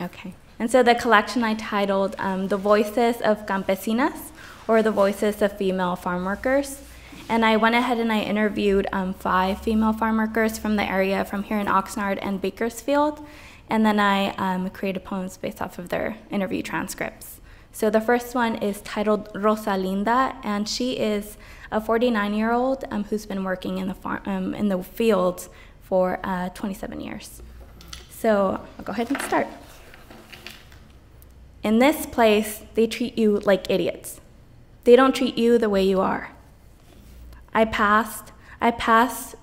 Okay. And so the collection I titled The Voices of Campesinas, or the Voices of Female Farm Workers. And I went ahead and I interviewed 5 female farm workers from the area, from here in Oxnard and Bakersfield. And then I created poems based off of their interview transcripts. So the first one is titled Rosalinda, and she is a 49-year-old who's been working in the farm, in the field for 27 years. So I'll go ahead and start. In this place, they treat you like idiots. They don't treat you the way you are. I passed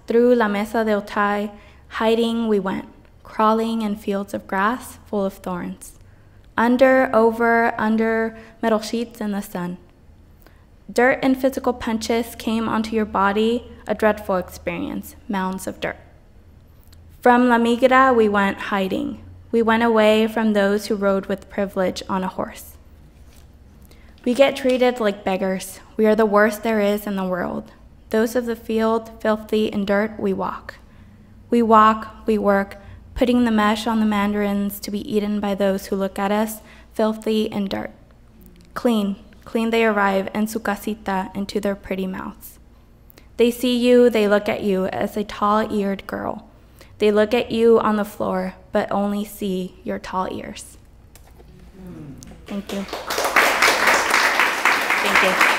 through La Mesa de Otay, hiding we went, crawling in fields of grass full of thorns, under, over, under metal sheets in the sun. Dirt and physical punches came onto your body, a dreadful experience, mounds of dirt. From La Migra we went hiding. We went away from those who rode with privilege on a horse. We get treated like beggars. We are the worst there is in the world. Those of the field, filthy in dirt, we walk. We walk, we work, putting the mesh on the mandarins to be eaten by those who look at us, filthy in dirt. Clean, clean they arrive en su casita, into their pretty mouths. They see you, they look at you as a tall-eared girl. They look at you on the floor, but only see your tall ears. Thank you. Thank you.